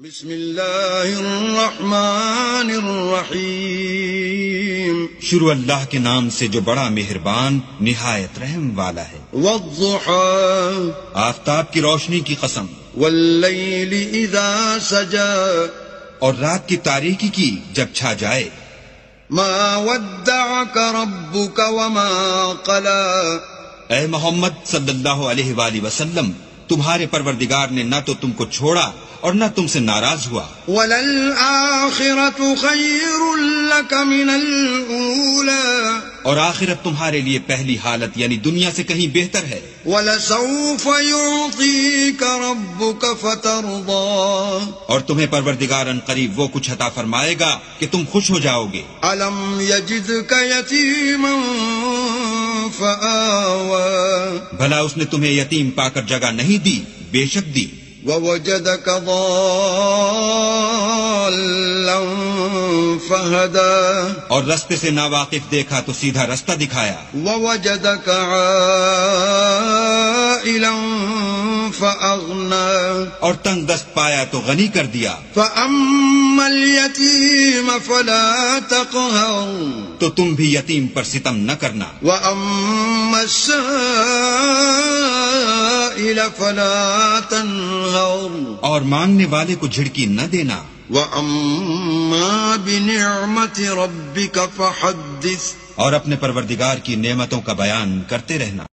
بسم الله الرحمن الرحیم شروع اللہ کے نام سے جو بڑا مہربان نہایت رحم والا ہے والضحى آفتاب کی روشنی کی قسم واللیل اذا سجا اور رات کی تاریکی کی جب چھا جائے ما ودعك ربك وما قلا اے محمد صلی اللہ علیہ وآلہ وسلم تمہارے پروردگار نے نہ تو تم کو چھوڑا اور نہ تم سے ناراض ہوا وَلَلْآخِرَةُ خَيْرٌ لَكَ مِنَ الْأُولَى اور آخرت تمہارے لیے پہلی حالت یعنی دنیا سے کہیں بہتر ہے وَلَسَوْفَ يُعْطِيكَ رَبُّكَ فَتَرْضَى اور تمہیں پروردگاراً قریب وہ کچھ عطا فرمائے گا کہ تم خوش ہو جاؤ گے أَلَمْ يَجِدْكَ يَتِيمًا فَآوَى بھلا اس نے تمہیں یتیم پا کر جگہ نہیں دی بے شک دی وَوَجَدَكَ ضَالًّا فَهَدَى اور رستے سے ناواقف دیکھا تو سیدھا رستہ دکھایا وَوَجَدَكَ عَائِلًا فَأَغْنَى اور تنگ دست پایا تو غنی کر دیا فَأَمَّا الْيَتِيمَ فَلَا تَقْهَرْ تو تم بھی یتیم پر ستم نہ کرنا وَأَمَّا السَّائِلَ فَلَا تَنْهَرْ اور مانگنے والے کو جھڑکی نہ دینا وَأَمَّا بِنِعْمَةِ رَبِّكَ فَحَدِّثْ اور اپنے پروردگار کی نعمتوں کا بیان کرتے رہنا